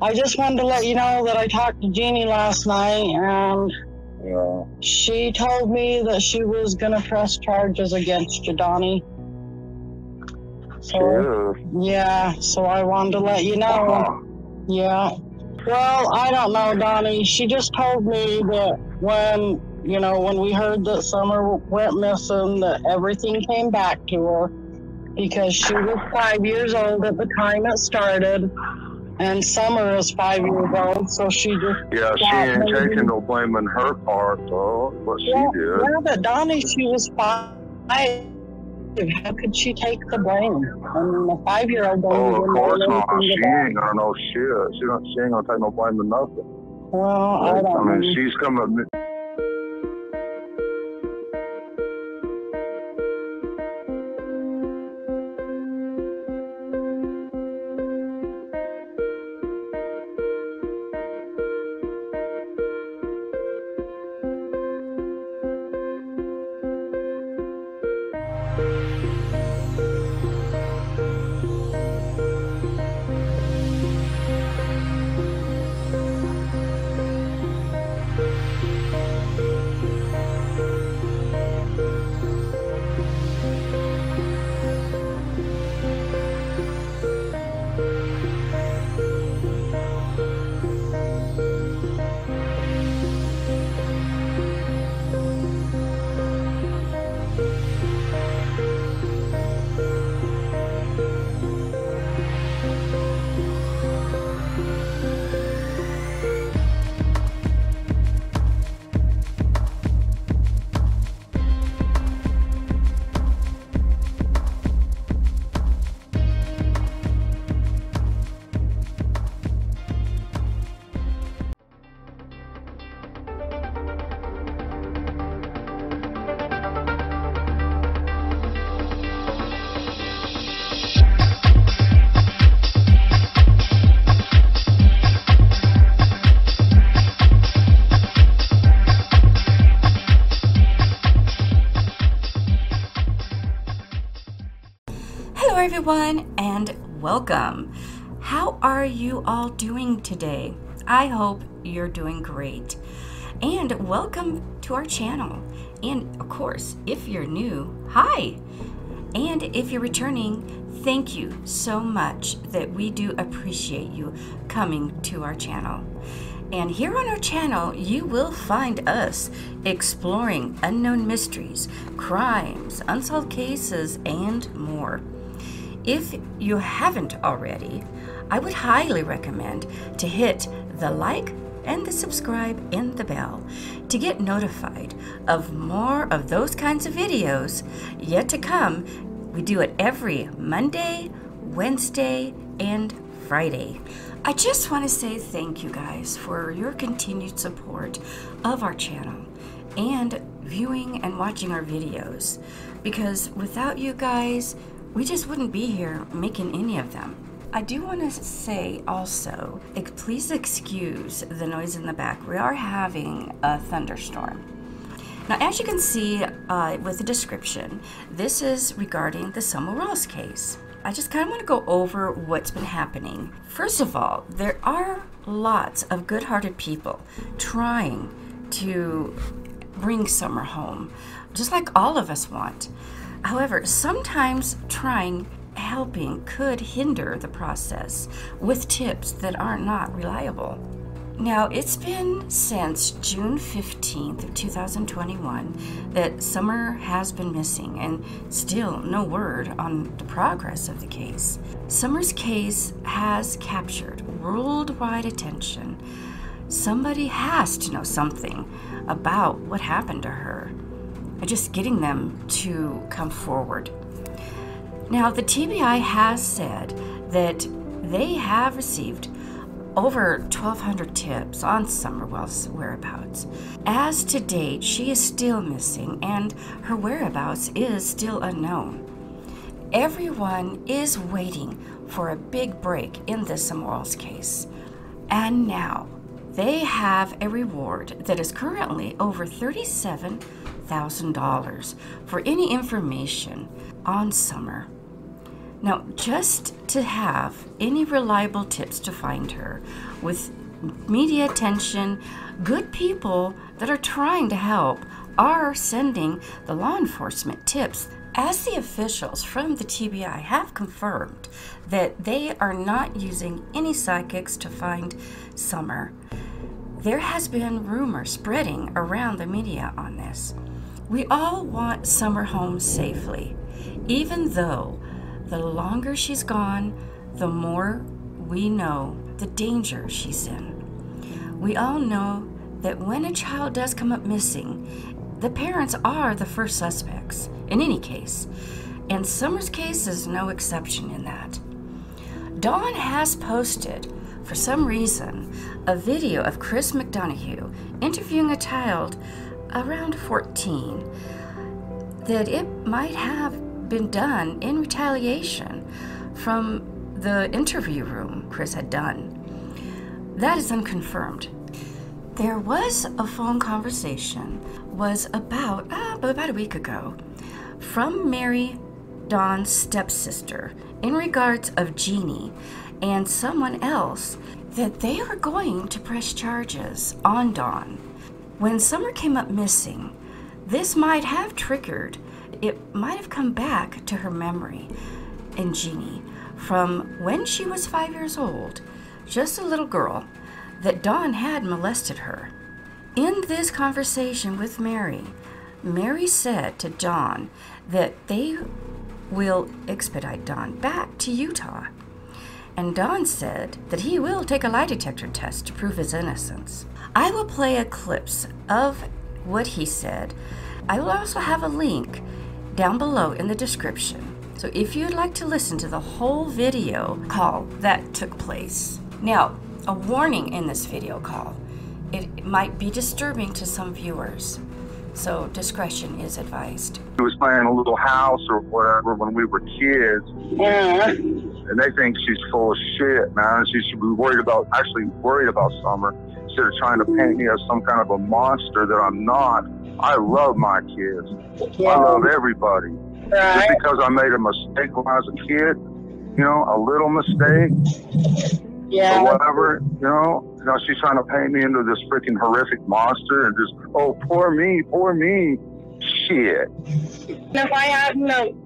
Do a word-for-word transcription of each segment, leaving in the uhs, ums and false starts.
I just wanted to let you know that I talked to Jeannie last night, and yeah. She told me that she was going to press charges against you, Donnie. So, sure. Yeah, so I wanted to let you know. Uh-huh. Yeah. Well, I don't know, Donnie. She just told me that when, you know, when we heard that Summer went missing, that everything came back to her because she was five years old at the time it started, and Summer is five years old, so she just... Yeah, she ain't maybe. taking no blame on her part, though, but yeah, she did. Yeah, but Donnie, she was five. How could she take the blame? I mean, a five-year-old... Oh, of course not. She ain't gonna know shit. She, don't, she ain't gonna take no blame on nothing. Well, I don't I mean, know. she's coming... Everyone, and welcome. How are you all doing today? I hope you're doing great, and welcome to our channel. And of course, if you're new, hi, and if you're returning, thank you so much. That we do appreciate you coming to our channel. And here on our channel, you will find us exploring unknown mysteries, crimes, unsolved cases, and more. If you haven't already, I would highly recommend to hit the like and the subscribe and the bell to get notified of more of those kinds of videos yet to come. We do it every Monday, Wednesday, and Friday. I just want to say thank you guys for your continued support of our channel and viewing and watching our videos, because without you guys, we just wouldn't be here making any of them. I do want to say also, please excuse the noise in the back. We are having a thunderstorm. Now, as you can see uh, with the description, this is regarding the Summer Wells case. I just kind of want to go over what's been happening. First of all, there are lots of good-hearted people trying to bring Summer home, just like all of us want. However, sometimes trying helping could hinder the process with tips that are not reliable. Now, it's been since June fifteenth of two thousand twenty-one that Summer has been missing, and still no word on the progress of the case. Summer's case has captured worldwide attention. Somebody has to know something about what happened to her. Just getting them to come forward. Now, the T B I has said that they have received over twelve hundred tips on Summer Wells' whereabouts. As to date, she is still missing, and her whereabouts is still unknown. Everyone is waiting for a big break in this Summer Wells case. And now, they have a reward that is currently over thirty-seven thousand dollars for any information on Summer. Now, just to have any reliable tips to find her with media attention, good people that are trying to help are sending the law enforcement tips, as the officials from the T B I have confirmed that they are not using any psychics to find Summer. There has been rumor spreading around the media on this. We all want Summer home safely, even though the longer she's gone, the more we know the danger she's in. We all know that when a child does come up missing, the parents are the first suspects in any case, and Summer's case is no exception in that. Dawn has posted, for some reason, a video of Chris McDonough interviewing a child around fourteen that it might have been done in retaliation from the interview room Chris had done. That is unconfirmed. There was a phone conversation was about, uh, about a week ago from Mary Dawn's stepsister in regards of Jeannie and someone else that they were going to press charges on Dawn. When Summer came up missing, this might have triggered, it might have come back to her memory in Jeannie from when she was five years old, just a little girl, that Dawn had molested her. In this conversation with Mary, Mary said to Dawn that they will expedite Dawn back to Utah. And Dawn said that he will take a lie detector test to prove his innocence. I will play a clip of what he said. I will also have a link down below in the description. So if you'd like to listen to the whole video call that took place. Now, a warning in this video call. It might be disturbing to some viewers, so discretion is advised. He was playing a little house or whatever when we were kids. Yeah. And they think she's full of shit, man. She should be worried about, actually worried about Summer. Instead of trying to paint me as some kind of a monster that I'm not. I love my kids. Yeah. I love everybody. Right. Just because I made a mistake when I was a kid, you know, a little mistake, yeah, or whatever, you know. Now she's trying to paint me into this freaking horrific monster and just, oh, poor me, poor me. Shit. If I hadn't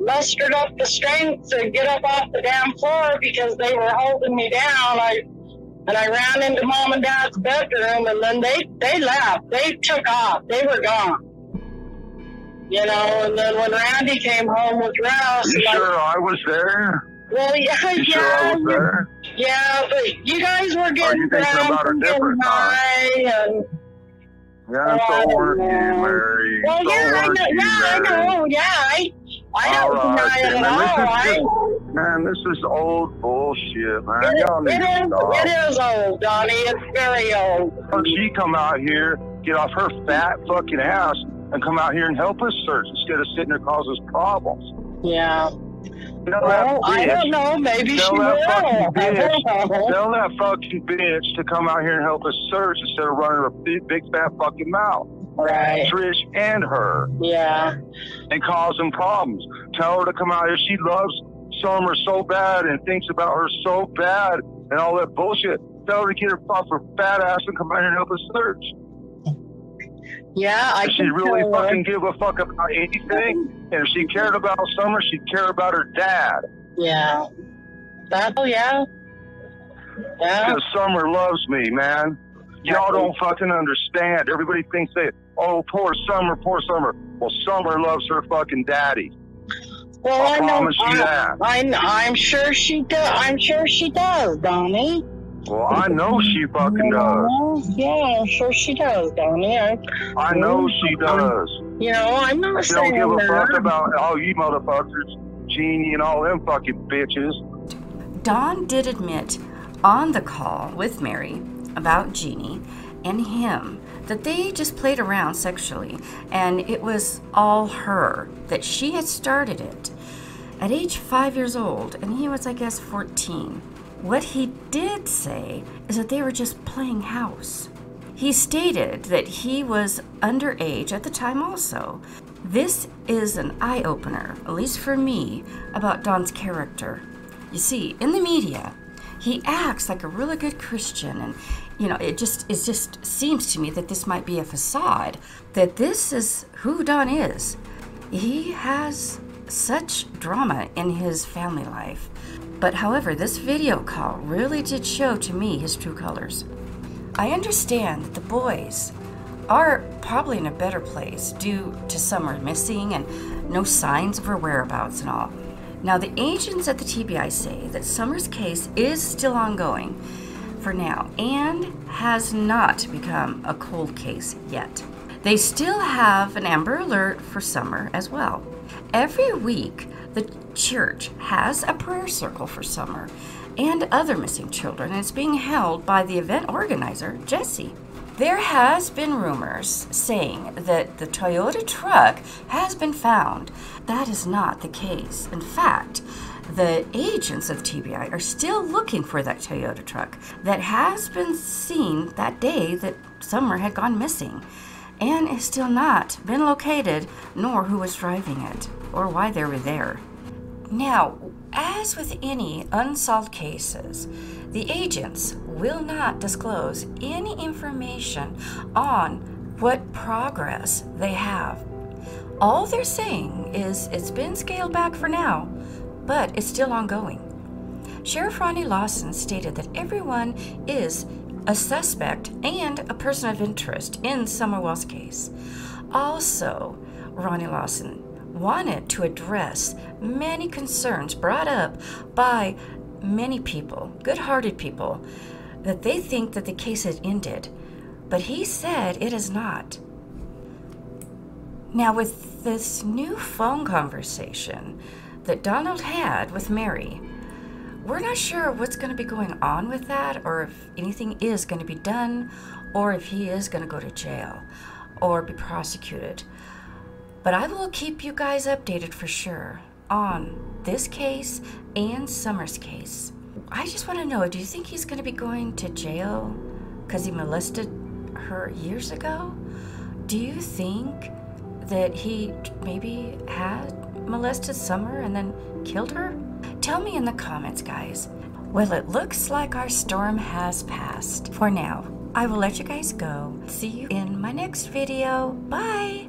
mustered up the strength to get up off the damn floor because they were holding me down. I and I ran into mom and dad's bedroom, and then they they left. They took off. They were gone. You know. And then when Randy came home with Rouse, you like, sure I was there? Well, yeah, you yeah, sure I was there? Yeah, but you guys were getting drunk and getting high, and. Yeah, so were you, Mary. Well, so yeah, I know, you, yeah, Mary. I know, yeah, I. I don't deny it at all, right? Man, this is old bullshit, man. It is, it is, it is old, Donnie. It's very old. She come out here, get off her fat fucking ass, and come out here and help us search instead of sitting there causing us problems. Yeah. Well, I don't know. Maybe she will. Tell that fucking bitch to come out here and help us search instead of running her big, big fat fucking mouth. Right. Trish and her. Yeah. And causing problems. Tell her to come out here. She loves Summer so bad and thinks about her so bad and all that bullshit. Tell her to get her off her fat ass and come out here and help us search. Yeah, I can. She really fucking give a fuck about anything. And if she cared about Summer, she'd care about her dad. Yeah. That, oh, yeah. Yeah. Because Summer loves me, man. Y'all don't fucking understand. Everybody thinks that, oh, poor Summer, poor Summer. Well, Summer loves her fucking daddy. Well, I, I promise know, you I, that. I, I'm sure she does. I'm sure she does, Donnie. Well, I know she fucking does. Yeah, I'm sure she does, Donnie. I, I know she does. You know, I'm not saying that. She don't give a fuck about all you motherfuckers, Jeannie and all them fucking bitches. Dawn did admit on the call with Mary about Jeannie and him, that they just played around sexually, and it was all her, that she had started it at age five years old, and he was, I guess, fourteen. What he did say is that they were just playing house. He stated that he was underage at the time also, This is an eye-opener, at least for me, about Don's character. You see, in the media, he acts like a really good Christian, and you know, it just it just seems to me that this might be a facade, that this is who Don is. He has such drama in his family life. But however, this video call really did show to me his true colors. I understand that the boys are probably in a better place due to Summer missing and no signs of her whereabouts and all. Now, the agents at the T B I say that Summer's case is still ongoing for now and has not become a cold case yet. They still have an Amber Alert for Summer as well. Every week, the church has a prayer circle for Summer and other missing children, and it's being held by the event organizer, Jesse. There has been rumors saying that the Toyota truck has been found. That is not the case. In fact, the agents of T B I are still looking for that Toyota truck that has been seen that day that Summer had gone missing, and has still not been located, nor who was driving it, or why they were there. Now, as with any unsolved cases, the agents will not disclose any information on what progress they have. All they're saying is it's been scaled back for now, but it's still ongoing. Sheriff Ronnie Lawson stated that everyone is a suspect and a person of interest in Summer Wells' case. Also, Ronnie Lawson wanted to address many concerns brought up by many people, good-hearted people, that they think that the case had ended, but he said it is not. Now, with this new phone conversation that Donald had with Mary, we're not sure what's going to be going on with that, or if anything is going to be done, or if he is going to go to jail or be prosecuted. But I will keep you guys updated for sure on this case and Summer's case. I just want to know, do you think he's going to be going to jail because he molested her years ago? Do you think that he maybe had molested Summer and then killed her? Tell me in the comments, guys. Well, it looks like our storm has passed for now. I will let you guys go. See you in my next video. Bye!